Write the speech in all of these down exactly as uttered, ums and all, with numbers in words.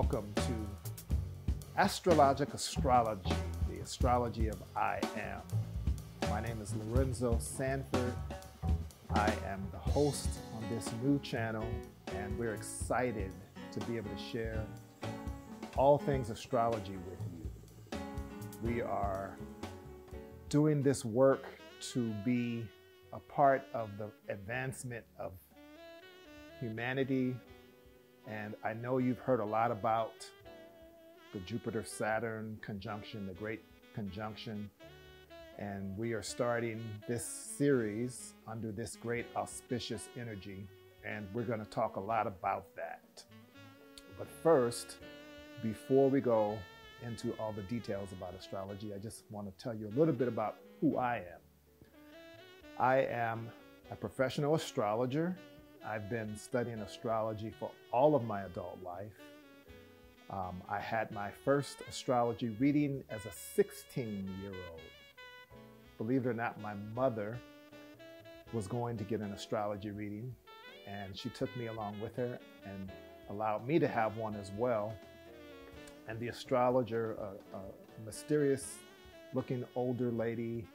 Welcome to Astrologic Astrology, the astrology of I Am. My name is Lorenzo Sanford. I am the host on this new channel, and we're excited to be able to share all things astrology with you. We are doing this work to be a part of the advancement of humanity. And I know you've heard a lot about the Jupiter-Saturn conjunction, the great conjunction. And we are starting this series under this great auspicious energy. And we're going to talk a lot about that. But first, before we go into all the details about astrology, I just want to tell you a little bit about who I am. I am a professional astrologer. I've been studying astrology for all of my adult life. Um, I had my first astrology reading as a sixteen-year-old. Believe it or not, my mother was going to get an astrology reading, and she took me along with her and allowed me to have one as well. And the astrologer, a, a mysterious-looking older lady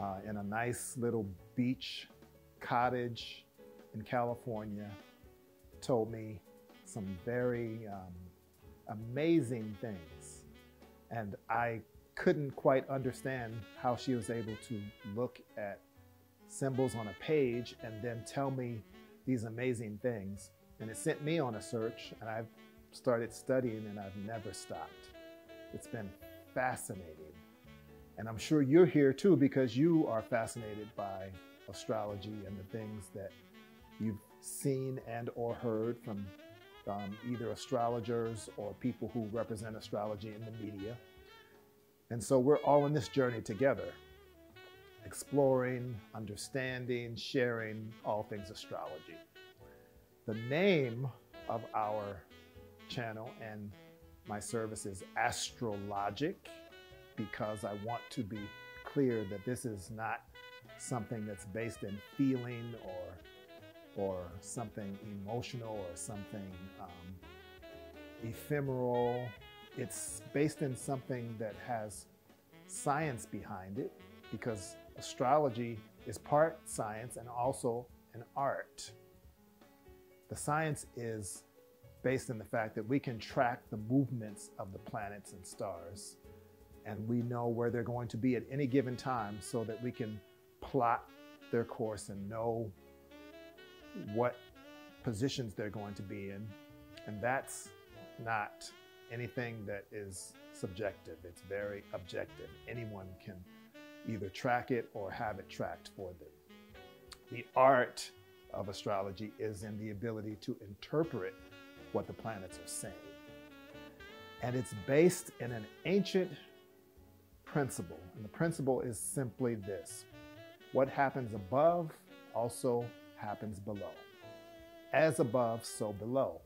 uh, in a nice little beach cottage in California, told me some very um, amazing things. And I couldn't quite understand how she was able to look at symbols on a page and then tell me these amazing things. And it sent me on a search, and I've started studying, and I've never stopped. It's been fascinating. And I'm sure you're here too, because you are fascinated by astrology and the things that you've seen and or heard from um, either astrologers or people who represent astrology in the media. And so we're all in this journey together, exploring, understanding, sharing all things astrology. The name of our channel and my service is Astrologic, because I want to be clear that this is not something that's based in feeling or or something emotional or something um, ephemeral. It's based in something that has science behind it, because astrology is part science and also an art. The science is based in the fact that we can track the movements of the planets and stars, and we know where they're going to be at any given time so that we can plot their course and know what positions they're going to be in. And that's not anything that is subjective. It's very objective. Anyone can either track it or have it tracked for them. The art of astrology is in the ability to interpret what the planets are saying. And it's based in an ancient principle. And the principle is simply this: what happens above also happens below. As above, so below.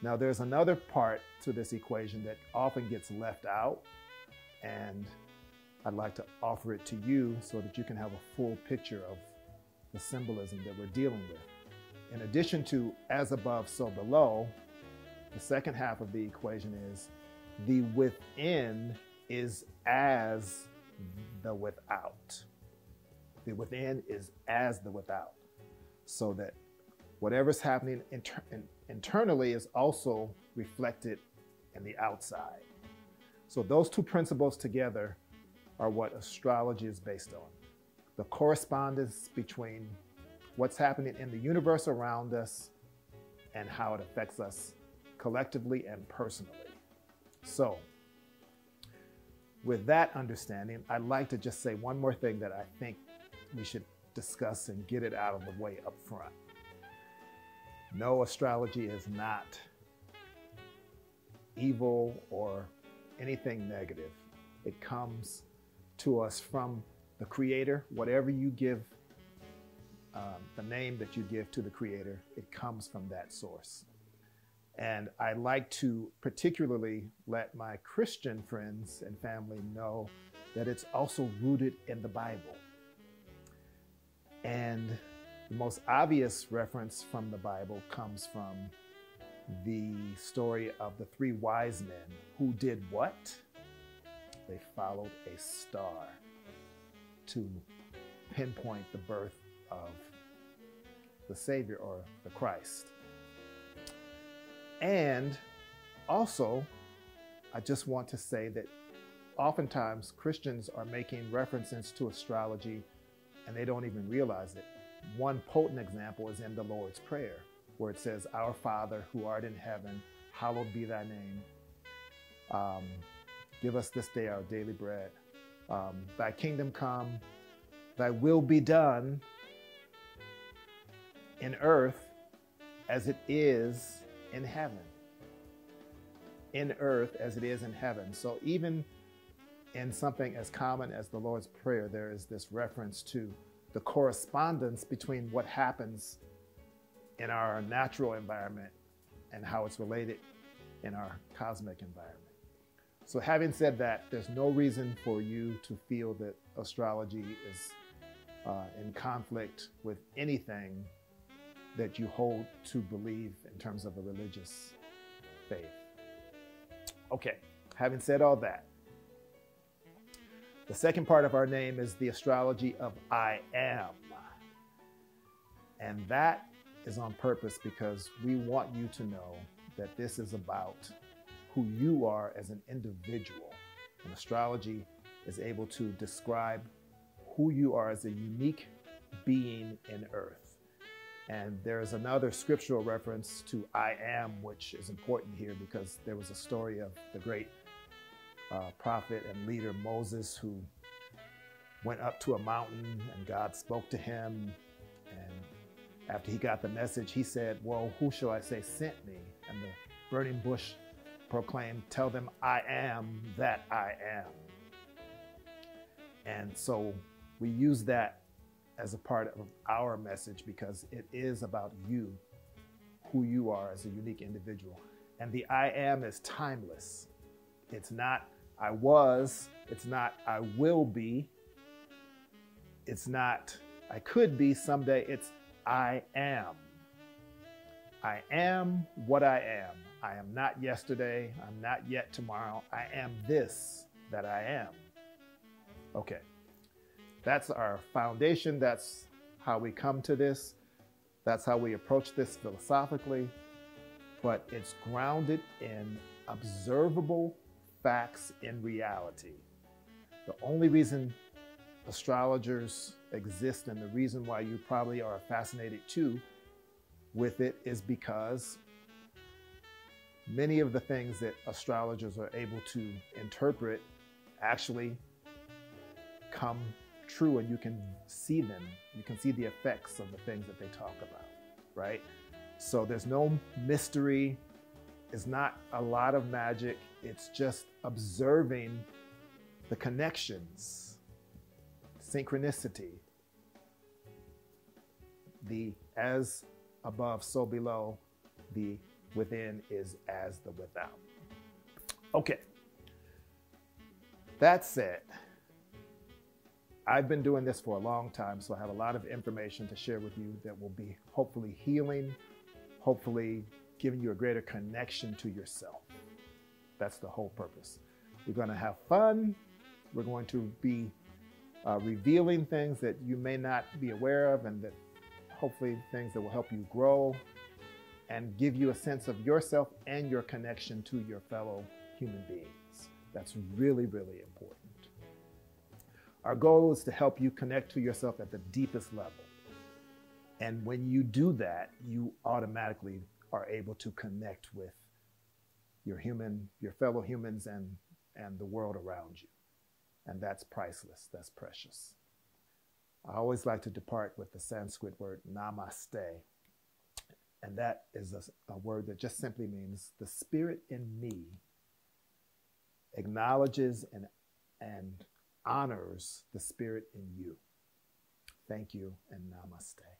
Now there's another part to this equation that often gets left out, and I'd like to offer it to you so that you can have a full picture of the symbolism that we're dealing with. In addition to as above, so below, the second half of the equation is the within is as the without. The within is as the without, so that whatever's happening inter in internally is also reflected in the outside. So those two principles together are what astrology is based on. The correspondence between what's happening in the universe around us and how it affects us collectively and personally. So with that understanding, I'd like to just say one more thing that I think we should discuss and get it out of the way up front. No, astrology is not evil or anything negative. It comes to us from the Creator. Whatever you give, um, the name that you give to the Creator, it comes from that source. And I like to particularly let my Christian friends and family know that it's also rooted in the Bible. And the most obvious reference from the Bible comes from the story of the three wise men who did what? They followed a star to pinpoint the birth of the Savior or the Christ. And also, I just want to say that oftentimes Christians are making references to astrology and they don't even realize it. One potent example is in the Lord's Prayer, where it says, "Our Father who art in heaven, hallowed be thy name. Um, give us this day our daily bread. Um, thy kingdom come, thy will be done in earth as it is in heaven." In earth as it is in heaven. So even in something as common as the Lord's Prayer, there is this reference to the correspondence between what happens in our natural environment and how it's related in our cosmic environment. So having said that, there's no reason for you to feel that astrology is uh, in conflict with anything that you hold to believe in terms of a religious faith. Okay, having said all that, the second part of our name is the astrology of I am. And that is on purpose because we want you to know that this is about who you are as an individual. And astrology is able to describe who you are as a unique being in earth. And there is another scriptural reference to I am, which is important here because there was a story of the great Uh, prophet and leader Moses, who went up to a mountain and God spoke to him, and after he got the message he said, "Well, who shall I say sent me?" And the burning bush proclaimed, "Tell them I am that I am." And so we use that as a part of our message because it is about you, who you are as a unique individual. And the I am is timeless. It's not I was, it's not I will be, it's not I could be someday, it's I am. I am what I am. I am not yesterday, I'm not yet tomorrow, I am this that I am. Okay, that's our foundation, that's how we come to this, that's how we approach this philosophically, but it's grounded in observable facts in reality. The only reason astrologers exist and the reason why you probably are fascinated too with it is because many of the things that astrologers are able to interpret actually come true, and you can see them. You can see the effects of the things that they talk about, right? So there's no mystery. It's not a lot of magic. It's just observing the connections, synchronicity, the as above, so below, the within is as the without. Okay, that said, I've been doing this for a long time, so I have a lot of information to share with you that will be hopefully healing, hopefully giving you a greater connection to yourself. That's the whole purpose. We're going to have fun. We're going to be uh, revealing things that you may not be aware of, and that hopefully things that will help you grow and give you a sense of yourself and your connection to your fellow human beings. That's really, really important. Our goal is to help you connect to yourself at the deepest level. And when you do that, you automatically are able to connect with your human, your fellow humans and, and the world around you. And that's priceless, that's precious. I always like to depart with the Sanskrit word namaste. And that is a, a word that just simply means the spirit in me acknowledges and, and honors the spirit in you. Thank you and namaste.